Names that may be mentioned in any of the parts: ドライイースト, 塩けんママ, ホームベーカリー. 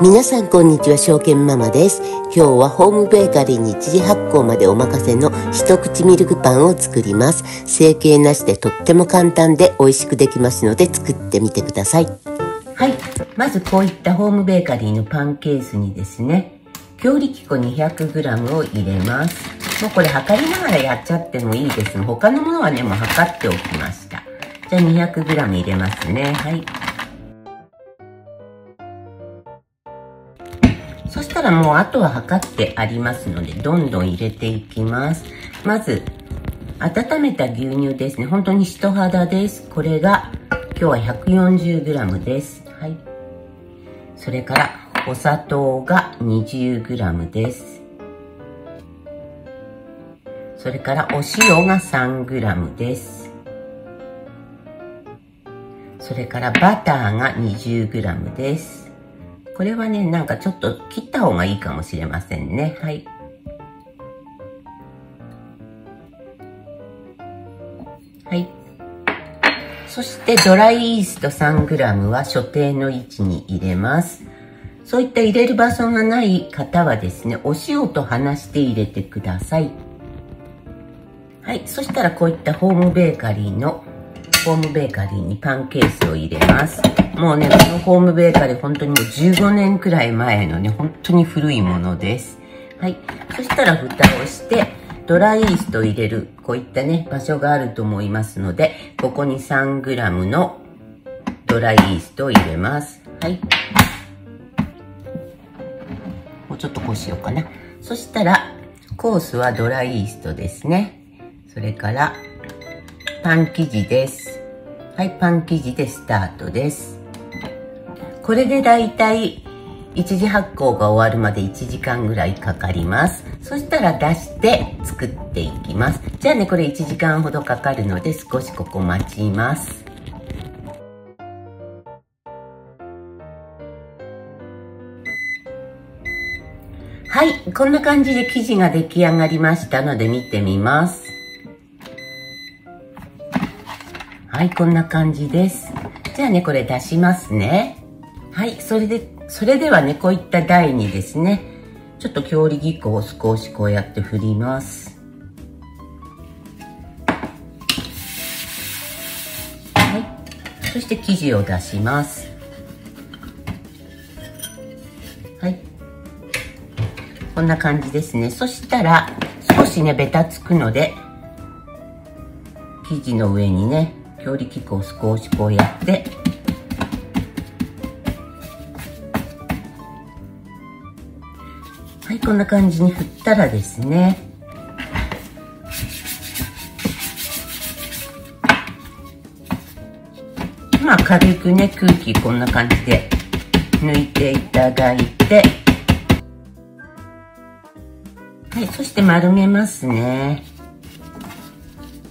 皆さんこんにちは、証券ママです。今日はホームベーカリーに1次発酵までお任せの一口ミルクパンを作ります。成形なしでとっても簡単で美味しくできますので作ってみてください。はい、まずこういったホームベーカリーのパンケースにですね、強力粉 200g を入れます。もうこれ測りながらやっちゃってもいいです。他のものはね、もう測っておきました。じゃあ 200g 入れますね。はい、そしたらもうあとは測ってありますので、どんどん入れていきます。まず温めた牛乳ですね。本当に人肌です。これが今日は 140g です。はい、それからお砂糖が 20g です。それからお塩が 3g です。それからバターが 20g です。これはね、なんかちょっと切った方がいいかもしれませんね。はい。はい。そしてドライイースト 3g は所定の位置に入れます。そういった入れる場所がない方はですね、お塩と離して入れてください。はい。そしたらこういったホームベーカリーにパンケースを入れます。もうね、このホームベーカリー本当にもう15年くらい前のね、本当に古いものです。はい。そしたら蓋をして、ドライイーストを入れる、こういったね、場所があると思いますので、ここに 3g のドライイーストを入れます。はい。もうちょっとこうしようかな。そしたら、コースはドライイーストですね。それから、パン生地です。はい、パン生地でスタートです。これでだいたい1次発酵が終わるまで1時間ぐらいかかります。そしたら出して作っていきます。じゃあね、これ1時間ほどかかるので少しここ待ちます。はい、こんな感じで生地が出来上がりましたので見てみます。はい、こんな感じです。じゃあね、これ出しますね。はい、それではね、こういった台にですね、ちょっと強力粉を少しこうやって振ります。はい、そして生地を出します。はい、こんな感じですね。そしたら、少しね、べたつくので、生地の上にね、強力粉を少しこうやってはい、こんな感じに振ったらですね、まあ軽くね、空気こんな感じで抜いていただいて、はい、そして丸めますね。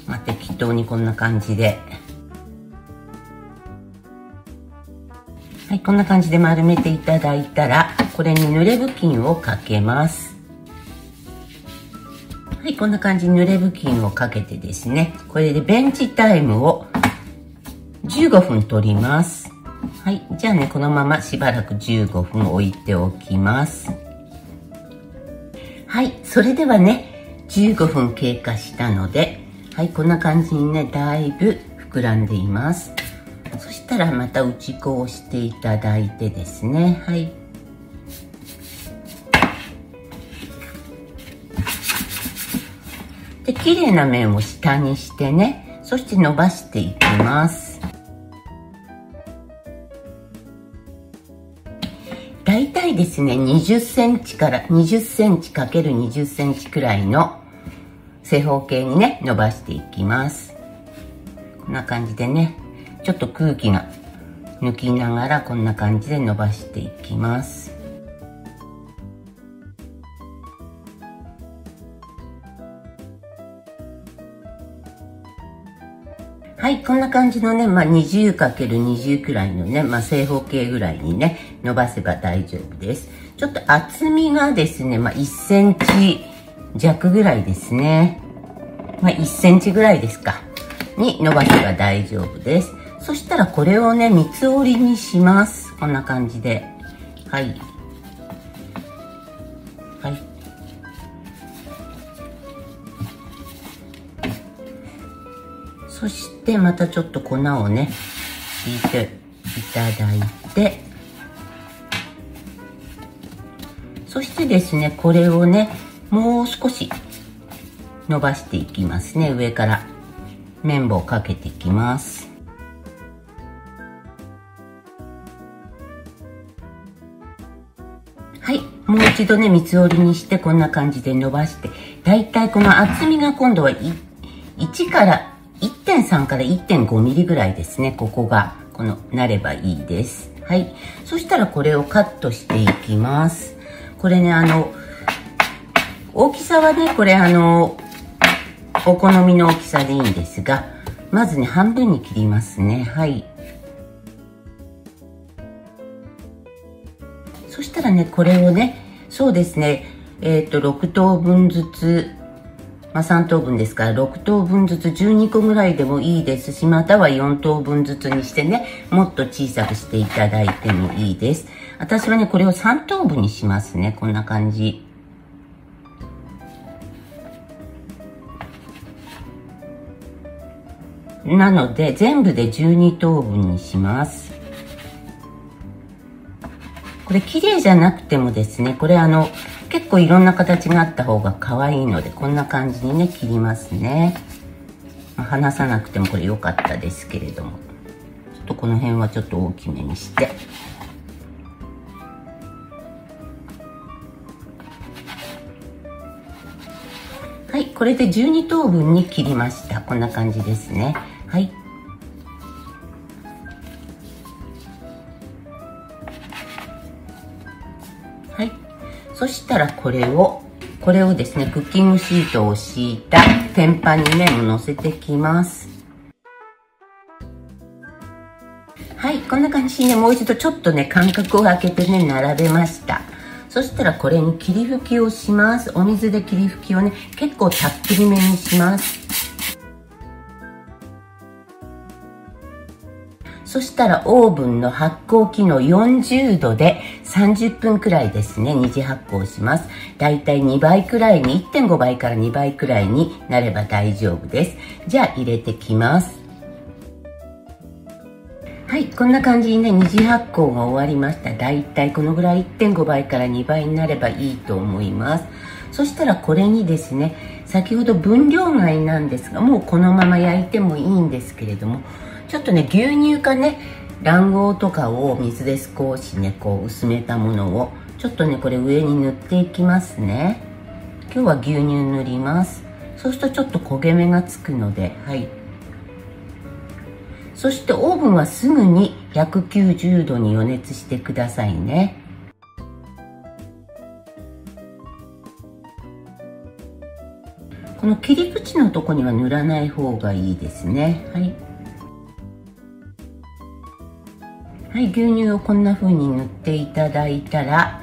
まあ、適当にこんな感じで、はい、こんな感じで丸めていただいたら、これに濡れ布巾をかけます。はい、こんな感じに濡れ布巾をかけてですね、これでベンチタイムを15分取ります。はい、じゃあね、このまましばらく15分置いておきます。はい、それではね、15分経過したので、はい、こんな感じにね、だいぶ膨らんでいます。そしたらまた打ち粉をしていただいてですね、はい、で綺麗な面を下にしてね、そして伸ばしていきます。だいたいですね、20cm から 20cm×20cm くらいの正方形にね、伸ばしていきます。こんな感じでね、ちょっと空気が抜きながらこんな感じで伸ばしていきます。はい、こんな感じのね、まあ、20×20 くらいのね、まあ、正方形ぐらいにね、伸ばせば大丈夫です。ちょっと厚みがですね、まあ、1cm弱ぐらいですね。まあ、1センチぐらいですか。に伸ばせば大丈夫です。そしたらこれをね、三つ折りにします。こんな感じで。はいはい、そしてまたちょっと粉をねひいていただいて、そしてですねこれをねもう少し伸ばしていきますね。上から綿棒をかけていきます。はい、もう一度ね三つ折りにしてこんな感じで伸ばして、だいたいこの厚みが今度は1から 1.3 から 1.5 ミリぐらいですね。ここがこのなればいいです。はい、そしたらこれをカットしていきます。これね大きさはねこれお好みの大きさでいいんですが、まずね半分に切りますね。はい、そしたらねこれをねそうですね6等分ずつ、まあ、3等分ですから6等分ずつ12個ぐらいでもいいですし、または4等分ずつにしてねもっと小さくしていただいてもいいです。私はねこれを3等分にしますね。こんな感じ。なので全部で12等分にします。これ綺麗じゃなくてもですねこれ結構いろんな形があった方が可愛いので、こんな感じにね切りますね。離さなくてもこれ良かったですけれども、ちょっとこの辺はちょっと大きめにして、はい、これで12等分に切りました。こんな感じですね。はい、はい、そしたらこれをですねクッキングシートを敷いた天板にね乗せてきます。はい、こんな感じにねもう一度ちょっとね間隔を空けてね並べました。そしたらこれに霧吹きをします。お水で霧吹きをね結構たっぷりめにします。そしたらオーブンの発酵機能40度で30分くらいですね。2次発酵します。だいたい2倍くらいに 1.5 倍から2倍くらいになれば大丈夫です。じゃあ入れてきます。はい、こんな感じにね二次発酵が終わりました。だいたいこのぐらい 1.5 倍から2倍になればいいと思います。そしたらこれにですね先ほど分量外なんですが、もうこのまま焼いてもいいんですけれども、ちょっとね牛乳かね卵黄とかを水で少しねこう薄めたものをちょっとねこれ上に塗っていきますね。今日は牛乳塗ります。そうするとちょっと焦げ目がつくので、はい、そしてオーブンはすぐに190度に予熱してくださいね。この切り口のとこには塗らない方がいいですね。はい、はい、牛乳をこんな風に塗っていただいたら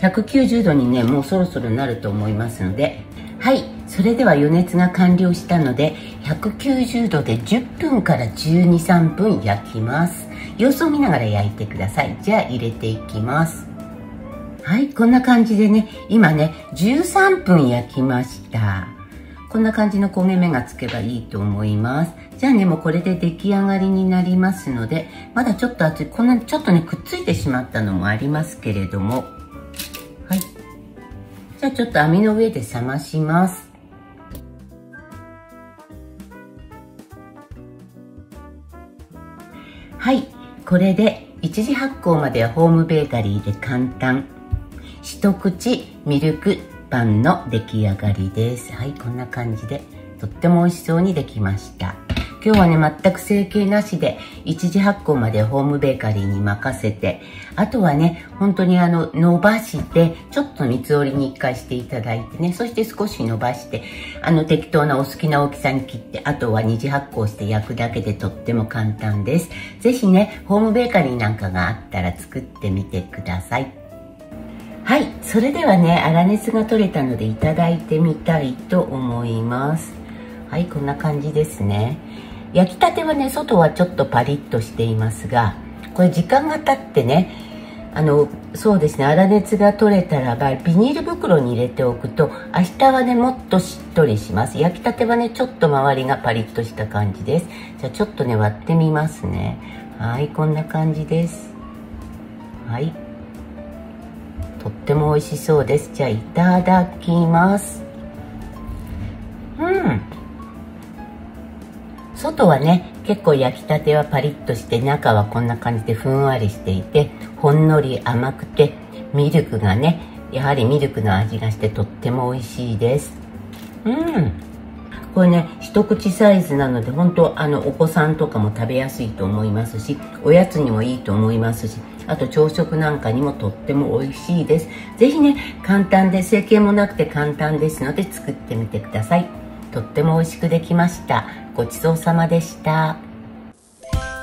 190度にねもうそろそろなると思いますので、はい、それでは予熱が完了したので190度で10分から12、13分焼きます。様子を見ながら焼いてください。じゃあ入れていきます。はい、こんな感じでね今ね13分焼きました。こんな感じの焦げ目がつけばいいと思います。じゃあねもうこれで出来上がりになりますので、まだちょっと熱い、こんなちょっとねくっついてしまったのもありますけれども、はい、じゃあちょっと網の上で冷まします。はい、これで一次発酵まではホームベーカリーで簡単一口ミルクパンの出来上がりです。はい、こんな感じでとっても美味しそうにできました。今日はね全く成形なしで一次発酵までホームベーカリーに任せて、あとはね本当に伸ばしてちょっと三つ折りに1回していただいてね、そして少し伸ばして適当なお好きな大きさに切って、あとは二次発酵して焼くだけでとっても簡単です。是非ねホームベーカリーなんかがあったら作ってみてください。はい、それではね粗熱が取れたのでいただいてみたいと思います。はい、こんな感じですね。焼きたてはね外はちょっとパリッとしていますが、これ時間が経ってねそうですね、粗熱が取れたらばビニール袋に入れておくと明日はねもっとしっとりします。焼きたてはねちょっと周りがパリッとした感じです。じゃあちょっとね割ってみますね。はい、こんな感じです。はい、とっても美味しそうです。じゃあいただきます。外はね結構焼きたてはパリッとして、中はこんな感じでふんわりしていて、ほんのり甘くてミルクがね、やはりミルクの味がしてとっても美味しいです。これね一口サイズなので本当お子さんとかも食べやすいと思いますし、おやつにもいいと思いますし、あと朝食なんかにもとっても美味しいです。是非ね簡単で、成形もなくて簡単ですので作ってみてください。とっても美味しくできました。ごちそうさまでした。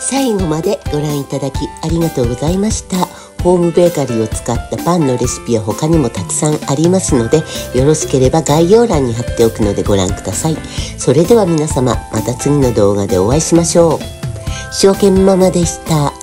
最後までご覧いただきありがとうございました。ホームベーカリーを使ったパンのレシピは他にもたくさんありますので、よろしければ概要欄に貼っておくのでご覧ください。それでは皆様、また次の動画でお会いしましょう。塩けんママでした。